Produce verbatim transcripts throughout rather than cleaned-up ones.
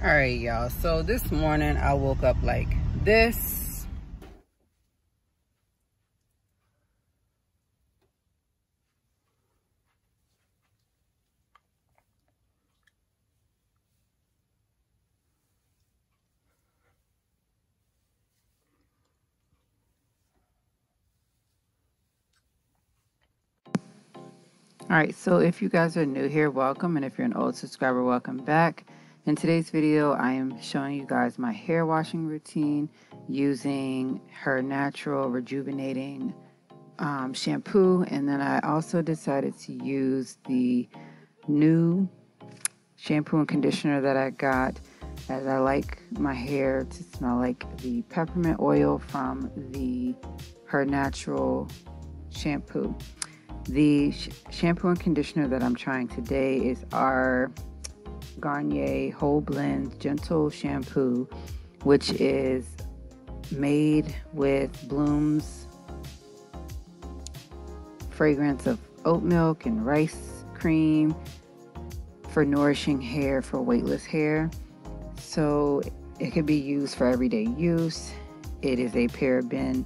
All right, y'all, so this morning I woke up like this. All right, so if you guys are new here, welcome, and if you're an old subscriber, welcome back. In today's video, I am showing you guys my hair washing routine using Her Natural Rejuvenating um, shampoo. And then I also decided to use the new shampoo and conditioner that I got, as I like my hair to smell like the peppermint oil from the Her Natural shampoo. The sh shampoo and conditioner that I'm trying today is our Garnier Whole Blends Gentle Shampoo, which is made with Bloom's fragrance of oat milk and rice cream for nourishing hair, for weightless hair. So it could be used for everyday use. It is a paraben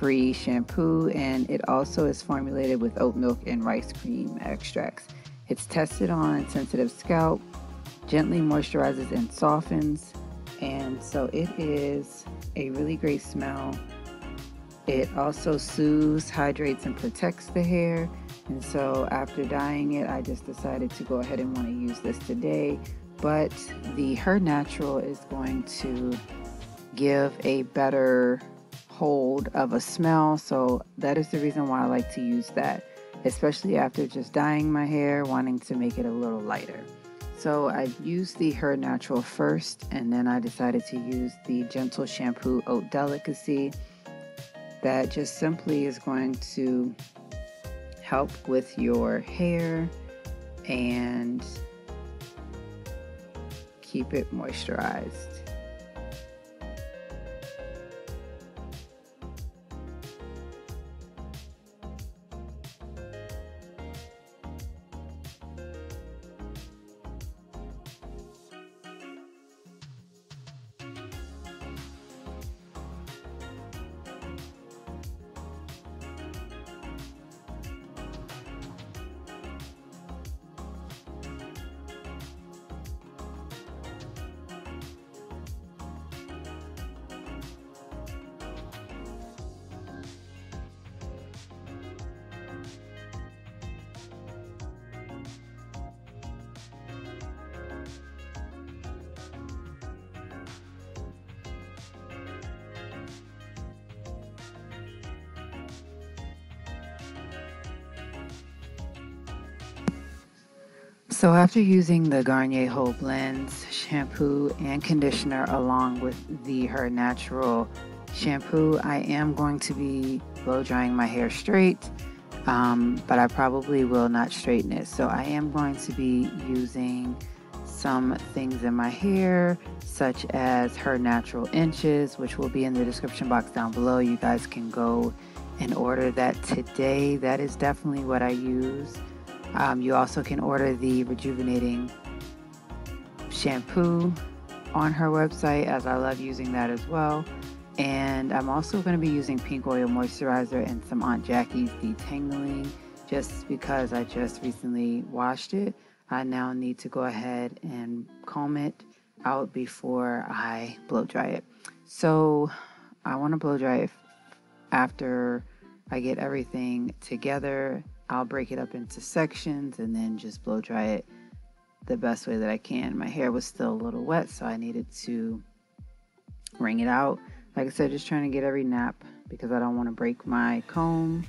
free shampoo, and it also is formulated with oat milk and rice cream extracts. It's tested on sensitive scalp, gently moisturizes and softens, and so it is a really great smell. It also soothes, hydrates, and protects the hair. And so after dyeing it, I just decided to go ahead and want to use this today, but the Her Natural is going to give a better hold of a smell, so that is the reason why I like to use that, especially after just dyeing my hair, wanting to make it a little lighter. So I used the Her Natural first, and then I decided to use the Gentle Shampoo Oat Delicacy that just simply is going to help with your hair and keep it moisturized. So after using the Garnier Whole Blends shampoo and conditioner along with the Her Natural shampoo, I am going to be blow drying my hair straight, um, but I probably will not straighten it. So I am going to be using some things in my hair, such as Her Natural Inches, which will be in the description box down below. You guys can go and order that today. That is definitely what I use. Um, you also can order the Rejuvenating shampoo on her website, as I love using that as well. And I'm also going to be using pink oil moisturizer and some Aunt Jackie's detangling, just because I just recently washed it. I now need to go ahead and comb it out before I blow dry it. So I want to blow dry it after I get everything together. I'll break it up into sections and then just blow dry it the best way that I can. My hair was still a little wet, so I needed to wring it out. Like I said, just trying to get every nap because I don't want to break my comb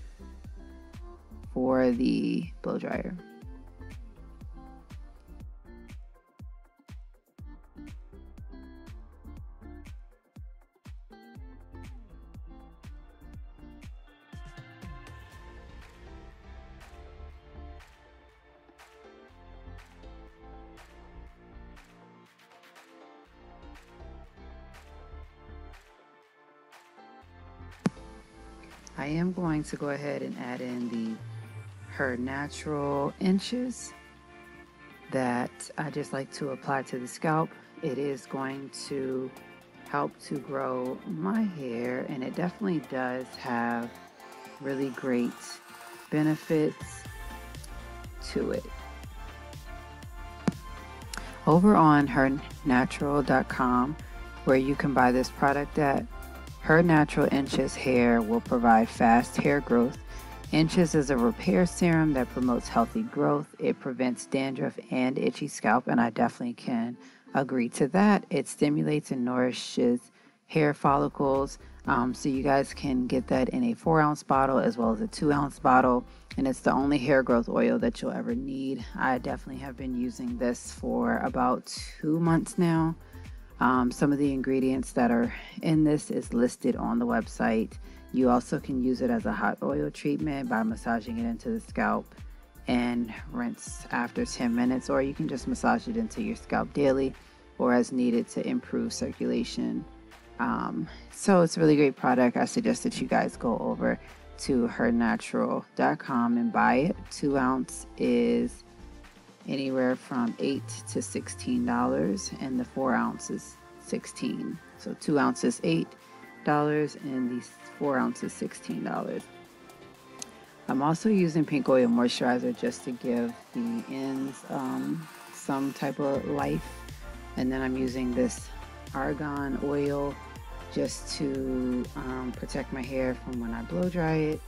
for the blow dryer. I am going to go ahead and add in the Her Natural Inches that I just like to apply to the scalp It is going to help to grow my hair, and it definitely does have really great benefits to it. Over on her natural dot com, where you can buy this product at, Her Natural Inches Hair will provide fast hair growth. Inches is a repair serum that promotes healthy growth. It prevents dandruff and itchy scalp, and I definitely can agree to that. It stimulates and nourishes hair follicles. Um, so you guys can get that in a four ounce bottle as well as a two ounce bottle. And it's the only hair growth oil that you'll ever need. I definitely have been using this for about two months now. Um, some of the ingredients that are in this is listed on the website. You also can use it as a hot oil treatment by massaging it into the scalp and rinse after ten minutes, or you can just massage it into your scalp daily or as needed to improve circulation. Um, so it's a really great product. I suggest that you guys go over to her natural dot com and buy it. Two ounce is anywhere from eight to sixteen dollars, and the four ounce is sixteen. So two ounces eight dollars and these four ounces sixteen dollars. I'm also using pink oil moisturizer just to give the ends um, some type of life, and then I'm using this argan oil just to um, protect my hair from when I blow dry it.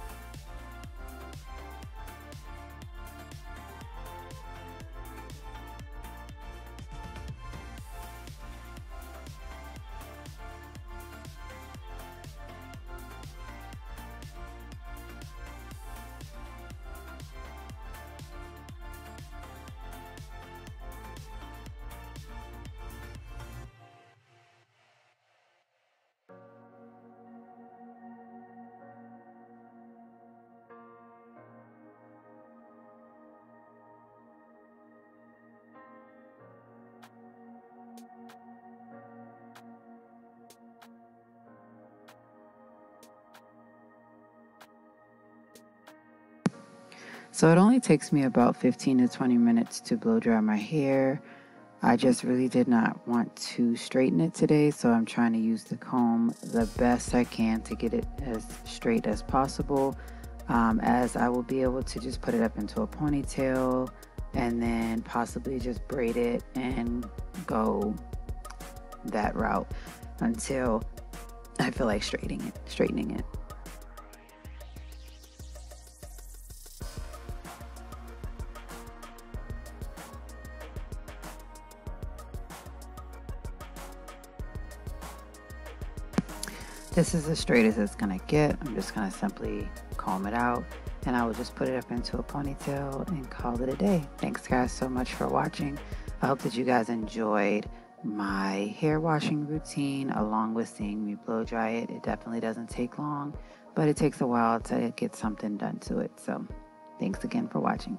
So it only takes me about fifteen to twenty minutes to blow dry my hair. I just really did not want to straighten it today, so I'm trying to use the comb the best I can to get it as straight as possible, um, as I will be able to just put it up into a ponytail and then possibly just braid it and go that route until I feel like straightening it, straightening it. This is as straight as it's gonna get. I'm just gonna simply comb it out, and I will just put it up into a ponytail and call it a day. Thanks guys so much for watching. I hope that you guys enjoyed my hair washing routine along with seeing me blow dry it. It definitely doesn't take long, but it takes a while to get something done to it. So thanks again for watching.